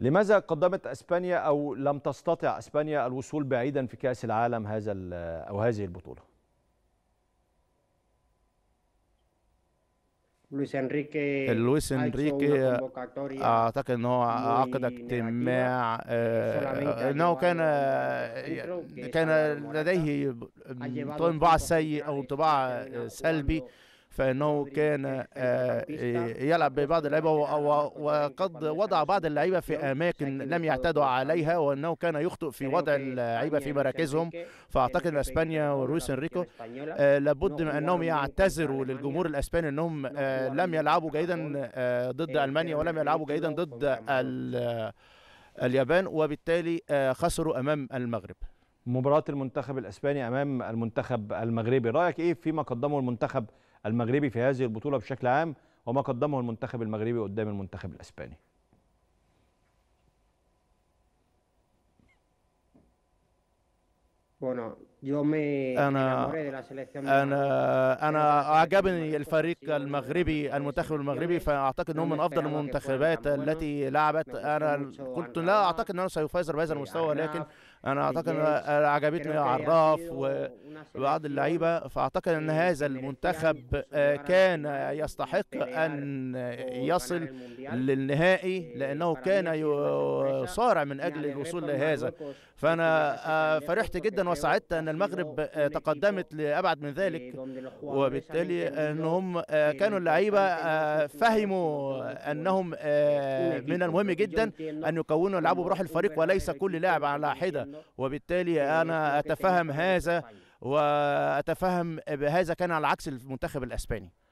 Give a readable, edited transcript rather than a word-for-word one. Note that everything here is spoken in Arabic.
لماذا قدمت اسبانيا او لم تستطع اسبانيا الوصول بعيدا في كأس العالم هذا او هذه البطولة؟ لويس انريكي اعتقد انه عقد اجتماع، انه كان لديه انطباع سيء او انطباع سلبي، فانه كان يلعب ببعض اللعيبه وقد وضع بعض اللعيبه في اماكن لم يعتادوا عليها، وانه كان يخطئ في وضع اللعيبه في مراكزهم. فاعتقد اسبانيا ولويس انريكي لابد من انهم يعتذروا للجمهور الاسباني انهم لم يلعبوا جيدا ضد المانيا ولم يلعبوا جيدا ضد اليابان، وبالتالي خسروا امام المغرب. مباراه المنتخب الاسباني امام المنتخب المغربي، رايك ايه فيما قدمه المنتخب المغربي في هذه البطولة بشكل عام وما قدمه المنتخب المغربي قدام المنتخب الإسباني؟ أنا أعجبني الفريق المغربي، المنتخب المغربي، فأعتقد أنه من أفضل المنتخبات التي لعبت. أنا كنت لا أعتقد أنه سيفاز بهذا المستوى، لكن أنا أعتقد عجبتني عراف وبعض اللعيبة، فأعتقد أن هذا المنتخب كان يستحق أن يصل للنهائي لأنه كان يصارع من أجل الوصول لهذا. فأنا فرحت جدا وسعدت أن المغرب تقدمت لأبعد من ذلك، وبالتالي أنهم كانوا اللعيبة فهموا أنهم من المهم جدا أن يكونوا يلعبوا بروح الفريق وليس كل لاعب على حدة، وبالتالي أنا أتفهم هذا وأتفهم بهذا كان على عكس المنتخب الإسباني.